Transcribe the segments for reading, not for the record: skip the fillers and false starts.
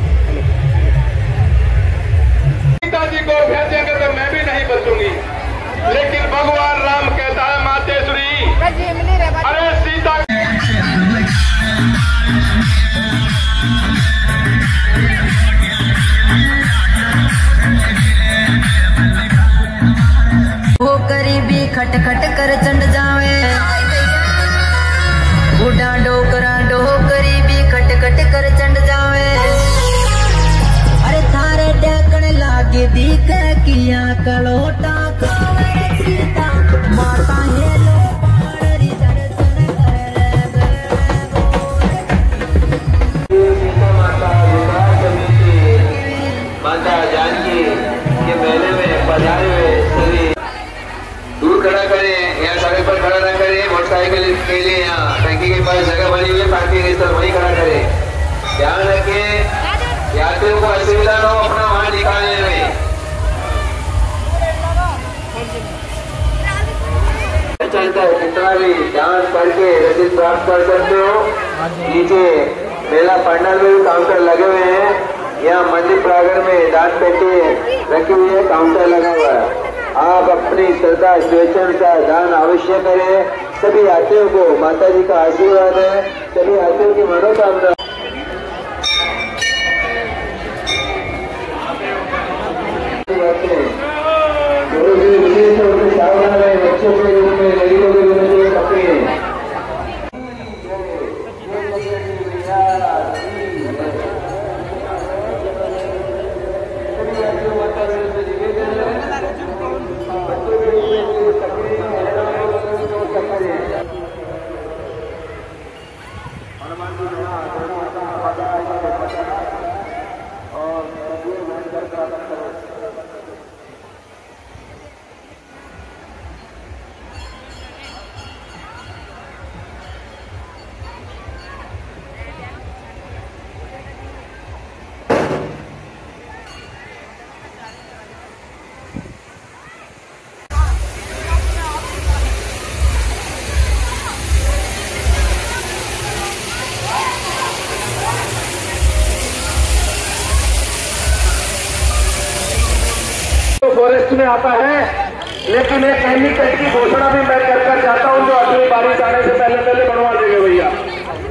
सीताजी को भेजेंगे तो मैं भी नहीं बचूंगी, लेकिन भगवान राम कहता है मातेश्वरी अरे सीता। वो करीबी खट खट कर चंड जावे, बूढ़ा डोकरा डो करीबी खट खट कर चंड जावे। अरे थारे ढकन लागे दीख किया कलोटा सीता माता है के लिए यहाँ टंकी के पास जगह बनी हुई पार्किंग स्थल वही खड़ा करें। ध्यान रखें यात्रियों को असुविधा न हो, अपना वाहन निकालने में। चाहता है कितना भी ध्यान पढ़ के रसीद प्राप्त कर सकते हो। नीचे मेला पंडाल में भी काउंटर लगे हुए हैं। यहाँ मंदिर प्रांगण में दान पेटी रखी हुई है, काउंटर लगा हुआ है। आप अपनी श्रद्धा स्वेच्छा दान अवश्य करें। सभी यात्रियों को माता जी का आशीर्वाद है, सभी यात्रियों की मनोकामना। गुरु जी विशेष तौर पर सावधान रहे, बच्चों के रूप में लड़कियों के रूप में पकड़े। सभी यात्रियों माता जी से निवेदन है, बच्चों के रूप में पकड़े। फॉरेस्ट में आता है, लेकिन एक पहली कट की घोषणा भी मैं करकर जाता हूँ, जो अगली बारिश आने से पहले पहले बनवा देंगे भैया।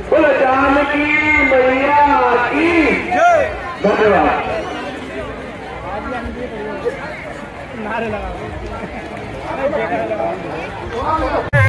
बोले जानकी मैया की जय। धन्यवाद। नारे लगा